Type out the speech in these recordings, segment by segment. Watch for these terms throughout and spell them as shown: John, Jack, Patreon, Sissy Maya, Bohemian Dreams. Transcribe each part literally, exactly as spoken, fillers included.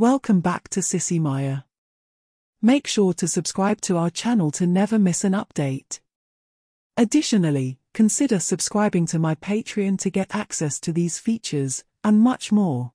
Welcome back to Sissy Maya. Make sure to subscribe to our channel to never miss an update. Additionally, consider subscribing to my Patreon to get access to these features, and much more.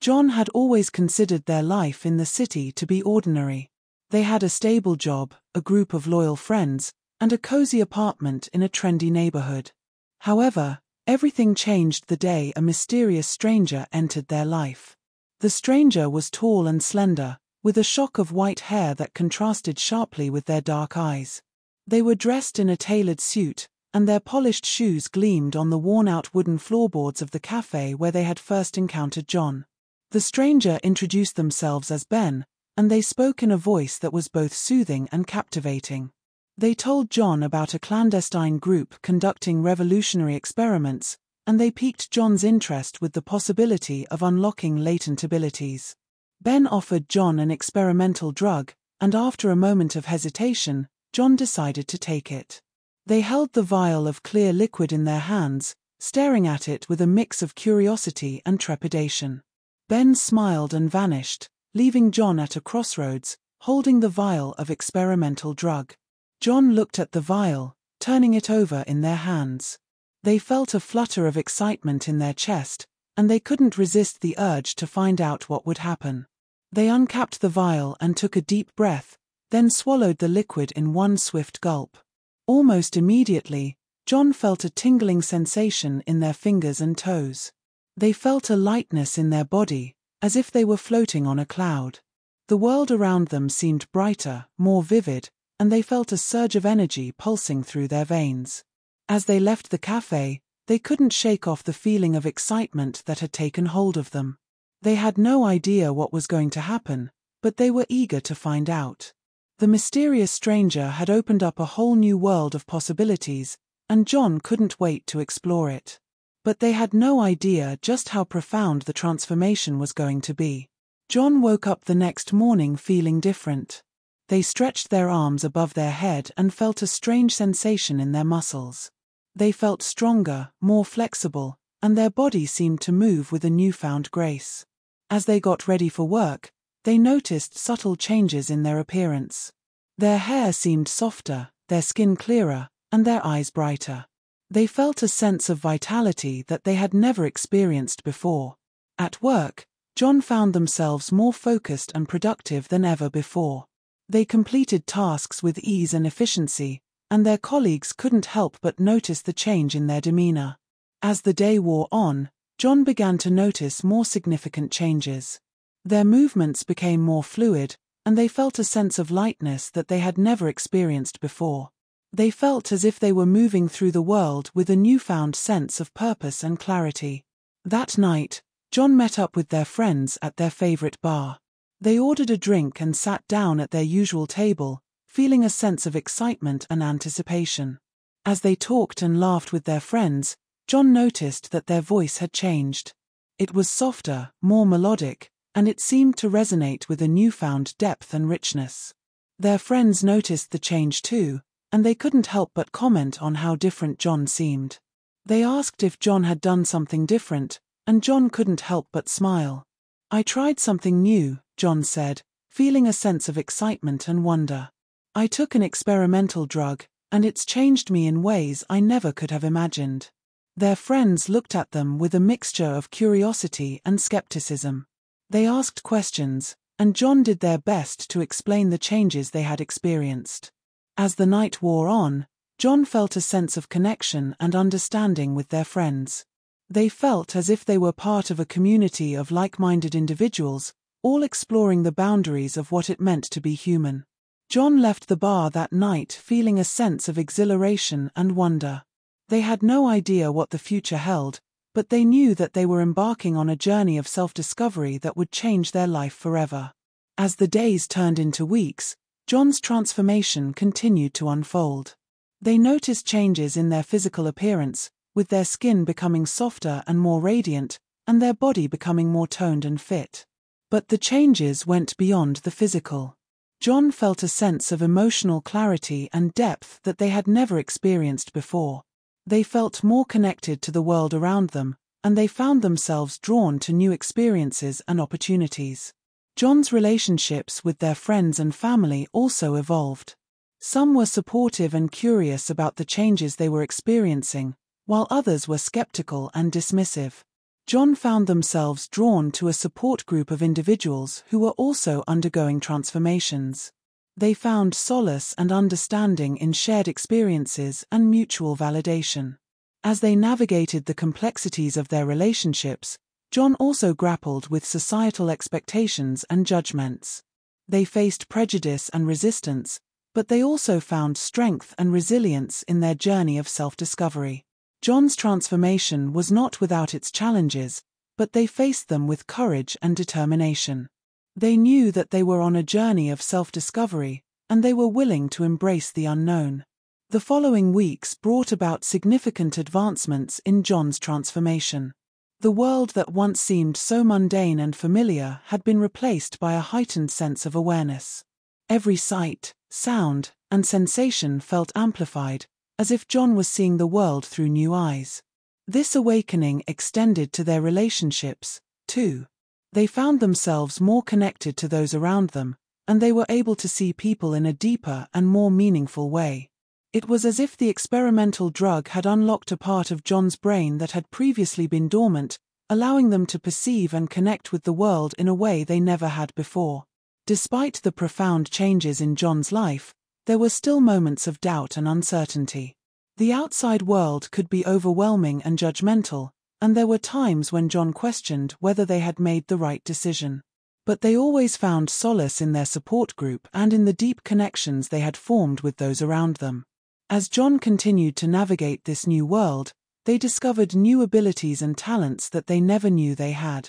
John had always considered their life in the city to be ordinary. They had a stable job, a group of loyal friends, and a cozy apartment in a trendy neighborhood. However, everything changed the day a mysterious stranger entered their life. The stranger was tall and slender, with a shock of white hair that contrasted sharply with their dark eyes. They were dressed in a tailored suit, and their polished shoes gleamed on the worn-out wooden floorboards of the cafe where they had first encountered John. The stranger introduced themselves as Ben, and they spoke in a voice that was both soothing and captivating. They told John about a clandestine group conducting revolutionary experiments, and they piqued John's interest with the possibility of unlocking latent abilities. Ben offered John an experimental drug, and after a moment of hesitation, John decided to take it. They held the vial of clear liquid in their hands, staring at it with a mix of curiosity and trepidation. Ben smiled and vanished, leaving John at a crossroads, holding the vial of experimental drug. John looked at the vial, turning it over in their hands. They felt a flutter of excitement in their chest, and they couldn't resist the urge to find out what would happen. They uncapped the vial and took a deep breath, then swallowed the liquid in one swift gulp. Almost immediately, John felt a tingling sensation in their fingers and toes. They felt a lightness in their body, as if they were floating on a cloud. The world around them seemed brighter, more vivid, and they felt a surge of energy pulsing through their veins. As they left the cafe, they couldn't shake off the feeling of excitement that had taken hold of them. They had no idea what was going to happen, but they were eager to find out. The mysterious stranger had opened up a whole new world of possibilities, and John couldn't wait to explore it. But they had no idea just how profound the transformation was going to be. John woke up the next morning feeling different. They stretched their arms above their head and felt a strange sensation in their muscles. They felt stronger, more flexible, and their body seemed to move with a newfound grace. As they got ready for work, they noticed subtle changes in their appearance. Their hair seemed softer, their skin clearer, and their eyes brighter. They felt a sense of vitality that they had never experienced before. At work, John found themselves more focused and productive than ever before. They completed tasks with ease and efficiency, and their colleagues couldn't help but notice the change in their demeanor. As the day wore on, John began to notice more significant changes. Their movements became more fluid, and they felt a sense of lightness that they had never experienced before. They felt as if they were moving through the world with a newfound sense of purpose and clarity. That night, John met up with their friends at their favorite bar. They ordered a drink and sat down at their usual table, feeling a sense of excitement and anticipation. As they talked and laughed with their friends, John noticed that their voice had changed. It was softer, more melodic, and it seemed to resonate with a newfound depth and richness. Their friends noticed the change too, and they couldn't help but comment on how different John seemed. They asked if John had done something different, and John couldn't help but smile. "I tried something new," John said, feeling a sense of excitement and wonder. "I took an experimental drug, and it's changed me in ways I never could have imagined." Their friends looked at them with a mixture of curiosity and skepticism. They asked questions, and John did their best to explain the changes they had experienced. As the night wore on, John felt a sense of connection and understanding with their friends. They felt as if they were part of a community of like-minded individuals, all exploring the boundaries of what it meant to be human. John left the bar that night feeling a sense of exhilaration and wonder. They had no idea what the future held, but they knew that they were embarking on a journey of self-discovery that would change their life forever. As the days turned into weeks, John's transformation continued to unfold. They noticed changes in their physical appearance, with their skin becoming softer and more radiant, and their body becoming more toned and fit. But the changes went beyond the physical. John felt a sense of emotional clarity and depth that they had never experienced before. They felt more connected to the world around them, and they found themselves drawn to new experiences and opportunities. John's relationships with their friends and family also evolved. Some were supportive and curious about the changes they were experiencing, while others were skeptical and dismissive. John found themselves drawn to a support group of individuals who were also undergoing transformations. They found solace and understanding in shared experiences and mutual validation. As they navigated the complexities of their relationships, John also grappled with societal expectations and judgments. They faced prejudice and resistance, but they also found strength and resilience in their journey of self-discovery. John's transformation was not without its challenges, but they faced them with courage and determination. They knew that they were on a journey of self-discovery, and they were willing to embrace the unknown. The following weeks brought about significant advancements in John's transformation. The world that once seemed so mundane and familiar had been replaced by a heightened sense of awareness. Every sight, sound, and sensation felt amplified, as if John was seeing the world through new eyes. This awakening extended to their relationships, too. They found themselves more connected to those around them, and they were able to see people in a deeper and more meaningful way. It was as if the experimental drug had unlocked a part of John's brain that had previously been dormant, allowing them to perceive and connect with the world in a way they never had before. Despite the profound changes in John's life, there were still moments of doubt and uncertainty. The outside world could be overwhelming and judgmental, and there were times when John questioned whether they had made the right decision. But they always found solace in their support group and in the deep connections they had formed with those around them. As John continued to navigate this new world, they discovered new abilities and talents that they never knew they had.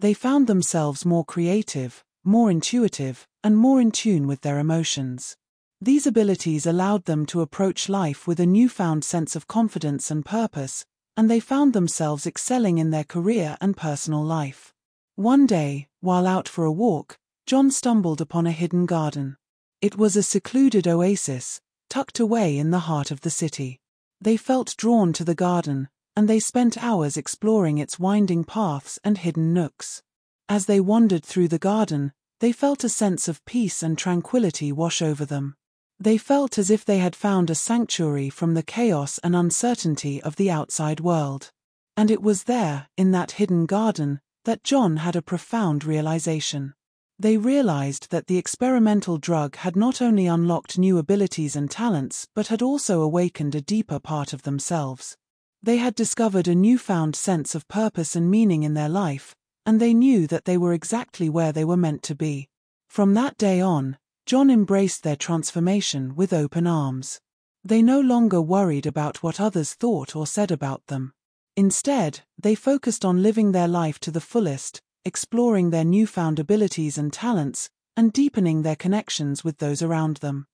They found themselves more creative, more intuitive, and more in tune with their emotions. These abilities allowed them to approach life with a newfound sense of confidence and purpose, and they found themselves excelling in their career and personal life. One day, while out for a walk, John stumbled upon a hidden garden. It was a secluded oasis, tucked away in the heart of the city. They felt drawn to the garden, and they spent hours exploring its winding paths and hidden nooks. As they wandered through the garden, they felt a sense of peace and tranquility wash over them. They felt as if they had found a sanctuary from the chaos and uncertainty of the outside world. And it was there, in that hidden garden, that John had a profound realization. They realized that the experimental drug had not only unlocked new abilities and talents but had also awakened a deeper part of themselves. They had discovered a newfound sense of purpose and meaning in their life, and they knew that they were exactly where they were meant to be. From that day on, John embraced their transformation with open arms. They no longer worried about what others thought or said about them. Instead, they focused on living their life to the fullest, exploring their newfound abilities and talents, and deepening their connections with those around them.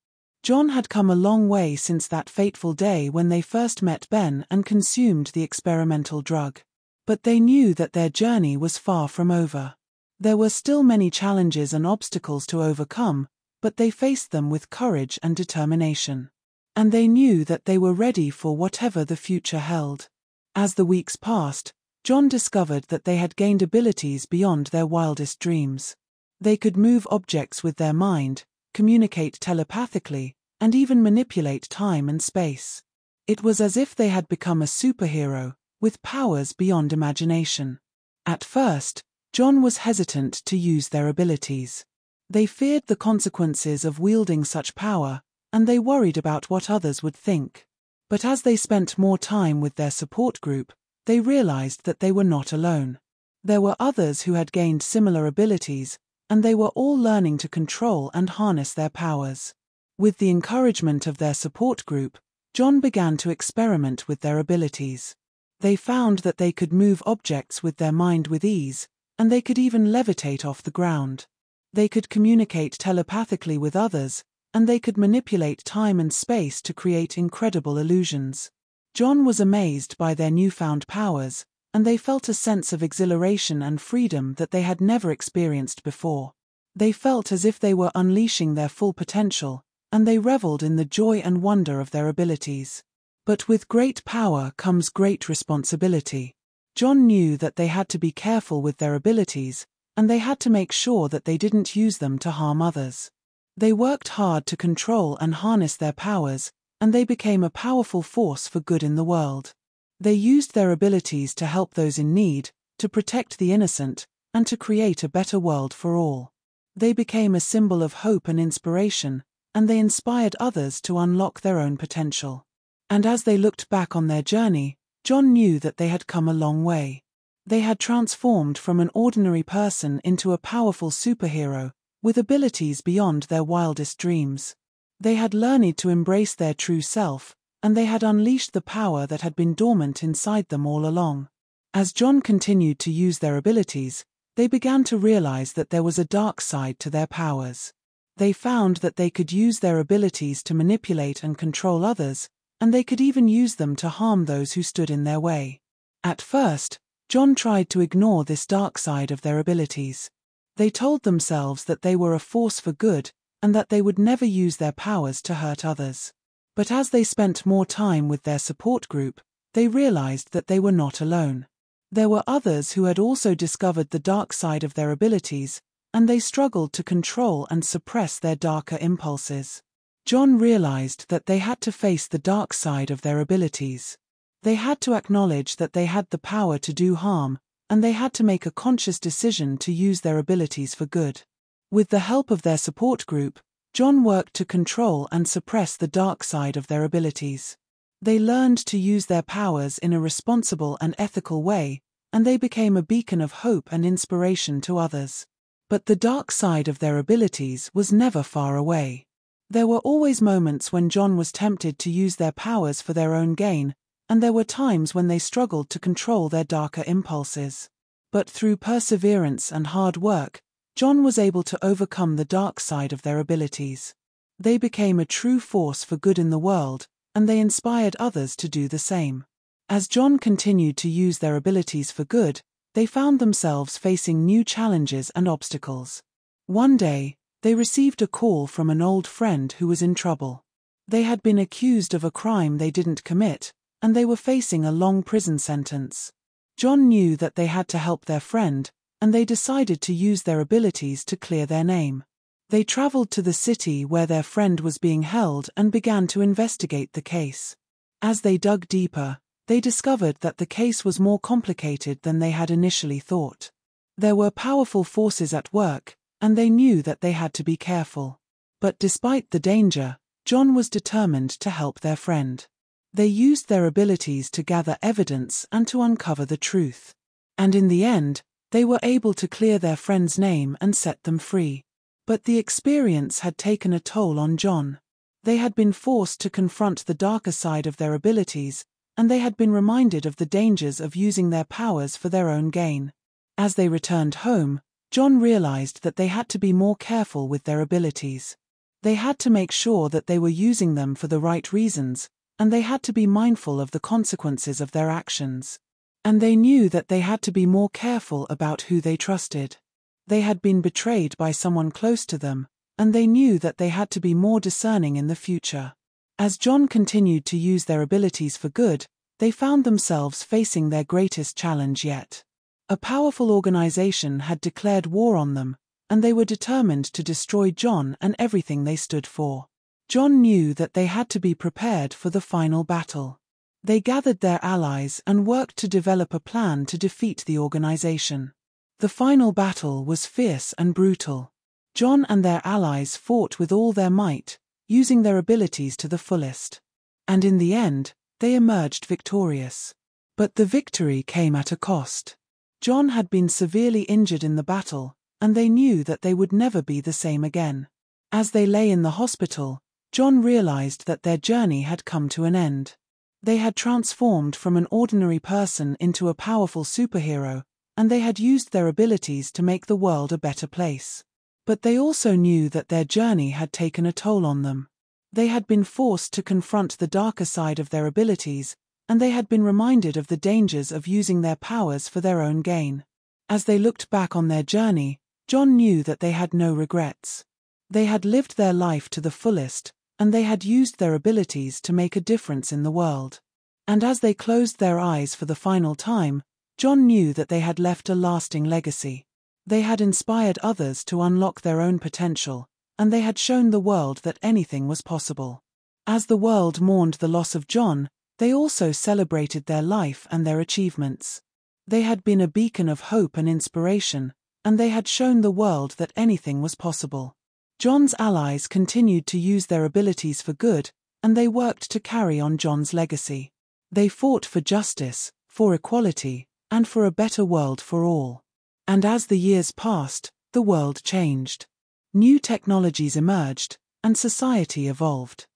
John had come a long way since that fateful day when they first met Ben and consumed the experimental drug. But they knew that their journey was far from over. There were still many challenges and obstacles to overcome, but they faced them with courage and determination. And they knew that they were ready for whatever the future held. As the weeks passed, John discovered that they had gained abilities beyond their wildest dreams. They could move objects with their mind, communicate telepathically, and even manipulate time and space. It was as if they had become a superhero, with powers beyond imagination. At first, John was hesitant to use their abilities. They feared the consequences of wielding such power, and they worried about what others would think. But as they spent more time with their support group, they realized that they were not alone. There were others who had gained similar abilities, and they were all learning to control and harness their powers. With the encouragement of their support group, John began to experiment with their abilities. They found that they could move objects with their mind with ease, and they could even levitate off the ground. They could communicate telepathically with others, and they could manipulate time and space to create incredible illusions. John was amazed by their newfound powers, and they felt a sense of exhilaration and freedom that they had never experienced before. They felt as if they were unleashing their full potential, and they reveled in the joy and wonder of their abilities. But with great power comes great responsibility. John knew that they had to be careful with their abilities, and they had to make sure that they didn't use them to harm others. They worked hard to control and harness their powers, and they became a powerful force for good in the world. They used their abilities to help those in need, to protect the innocent, and to create a better world for all. They became a symbol of hope and inspiration, and they inspired others to unlock their own potential. And as they looked back on their journey, John knew that they had come a long way. They had transformed from an ordinary person into a powerful superhero, with abilities beyond their wildest dreams. They had learned to embrace their true self, and they had unleashed the power that had been dormant inside them all along. As John continued to use their abilities, they began to realize that there was a dark side to their powers. They found that they could use their abilities to manipulate and control others, and they could even use them to harm those who stood in their way. At first, John tried to ignore this dark side of their abilities. They told themselves that they were a force for good, and that they would never use their powers to hurt others. But as they spent more time with their support group, they realized that they were not alone. There were others who had also discovered the dark side of their abilities, and they struggled to control and suppress their darker impulses. John realized that they had to face the dark side of their abilities. They had to acknowledge that they had the power to do harm, and they had to make a conscious decision to use their abilities for good. With the help of their support group, John worked to control and suppress the dark side of their abilities. They learned to use their powers in a responsible and ethical way, and they became a beacon of hope and inspiration to others. But the dark side of their abilities was never far away. There were always moments when John was tempted to use their powers for their own gain, and there were times when they struggled to control their darker impulses. But through perseverance and hard work, John was able to overcome the dark side of their abilities. They became a true force for good in the world, and they inspired others to do the same. As John continued to use their abilities for good, they found themselves facing new challenges and obstacles. One day, they received a call from an old friend who was in trouble. They had been accused of a crime they didn't commit, and they were facing a long prison sentence. John knew that they had to help their friend, and they decided to use their abilities to clear their name. They traveled to the city where their friend was being held and began to investigate the case. As they dug deeper, they discovered that the case was more complicated than they had initially thought. There were powerful forces at work, and they knew that they had to be careful. But despite the danger, John was determined to help their friend. They used their abilities to gather evidence and to uncover the truth. And in the end, they were able to clear their friend's name and set them free. But the experience had taken a toll on John. They had been forced to confront the darker side of their abilities, and they had been reminded of the dangers of using their powers for their own gain. As they returned home, John realized that they had to be more careful with their abilities. They had to make sure that they were using them for the right reasons, and they had to be mindful of the consequences of their actions. And they knew that they had to be more careful about who they trusted. They had been betrayed by someone close to them, and they knew that they had to be more discerning in the future. As John continued to use their abilities for good, they found themselves facing their greatest challenge yet. A powerful organization had declared war on them, and they were determined to destroy John and everything they stood for. John knew that they had to be prepared for the final battle. They gathered their allies and worked to develop a plan to defeat the organization. The final battle was fierce and brutal. John and their allies fought with all their might, using their abilities to the fullest. And in the end, they emerged victorious. But the victory came at a cost. John had been severely injured in the battle, and they knew that they would never be the same again. As they lay in the hospital, John realized that their journey had come to an end. They had transformed from an ordinary person into a powerful superhero, and they had used their abilities to make the world a better place. But they also knew that their journey had taken a toll on them. They had been forced to confront the darker side of their abilities, and they had been reminded of the dangers of using their powers for their own gain. As they looked back on their journey, John knew that they had no regrets. They had lived their life to the fullest, and they had used their abilities to make a difference in the world. And as they closed their eyes for the final time, John knew that they had left a lasting legacy. They had inspired others to unlock their own potential, and they had shown the world that anything was possible. As the world mourned the loss of John, they also celebrated their life and their achievements. They had been a beacon of hope and inspiration, and they had shown the world that anything was possible. John's allies continued to use their abilities for good, and they worked to carry on John's legacy. They fought for justice, for equality, and for a better world for all. And as the years passed, the world changed. New technologies emerged, and society evolved.